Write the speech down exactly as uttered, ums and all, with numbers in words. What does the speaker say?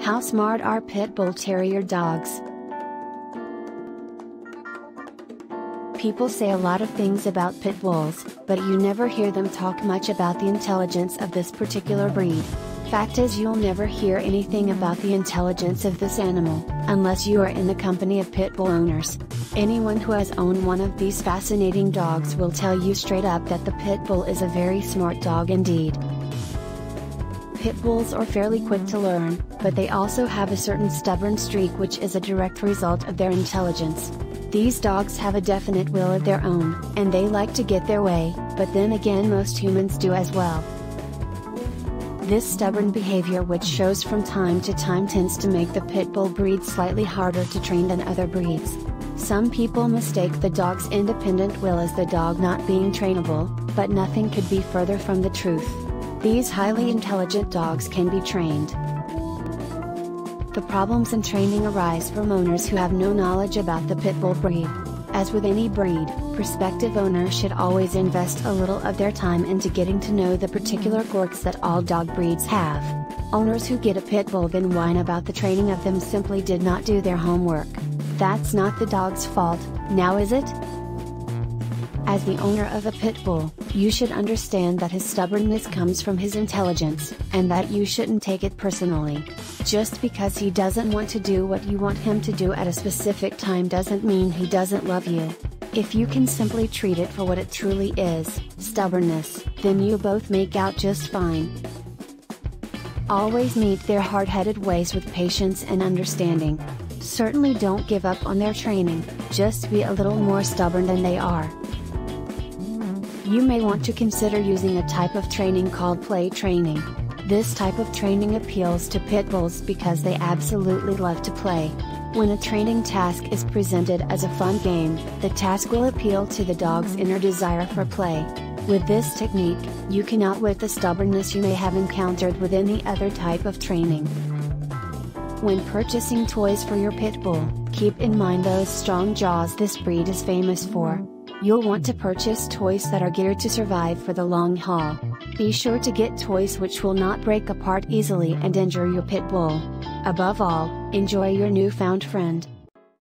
How smart are pit bull terrier dogs? People say a lot of things about pit bulls, but you never hear them talk much about the intelligence of this particular breed. Fact is, you'll never hear anything about the intelligence of this animal, unless you are in the company of pit bull owners. Anyone who has owned one of these fascinating dogs will tell you straight up that the pit bull is a very smart dog indeed. Pit bulls are fairly quick to learn, but they also have a certain stubborn streak which is a direct result of their intelligence. These dogs have a definite will of their own, and they like to get their way, but then again most humans do as well. This stubborn behavior, which shows from time to time, tends to make the pit bull breed slightly harder to train than other breeds. Some people mistake the dog's independent will as the dog not being trainable, but nothing could be further from the truth. These highly intelligent dogs can be trained. The problems in training arise from owners who have no knowledge about the pit bull breed. As with any breed, prospective owners should always invest a little of their time into getting to know the particular quirks that all dog breeds have. Owners who get a pit bull then whine about the training of them simply did not do their homework. That's not the dog's fault, now is it? As the owner of a pit bull, you should understand that his stubbornness comes from his intelligence, and that you shouldn't take it personally. Just because he doesn't want to do what you want him to do at a specific time doesn't mean he doesn't love you. If you can simply treat it for what it truly is, stubbornness, then you both make out just fine. Always meet their hard-headed ways with patience and understanding. Certainly don't give up on their training, just be a little more stubborn than they are. You may want to consider using a type of training called play training. This type of training appeals to pit bulls because they absolutely love to play. When a training task is presented as a fun game, the task will appeal to the dog's inner desire for play. With this technique, you can outwit the stubbornness you may have encountered with any other type of training. When purchasing toys for your pit bull, keep in mind those strong jaws this breed is famous for. You'll want to purchase toys that are geared to survive for the long haul. Be sure to get toys which will not break apart easily and injure your pit bull. Above all, enjoy your newfound friend.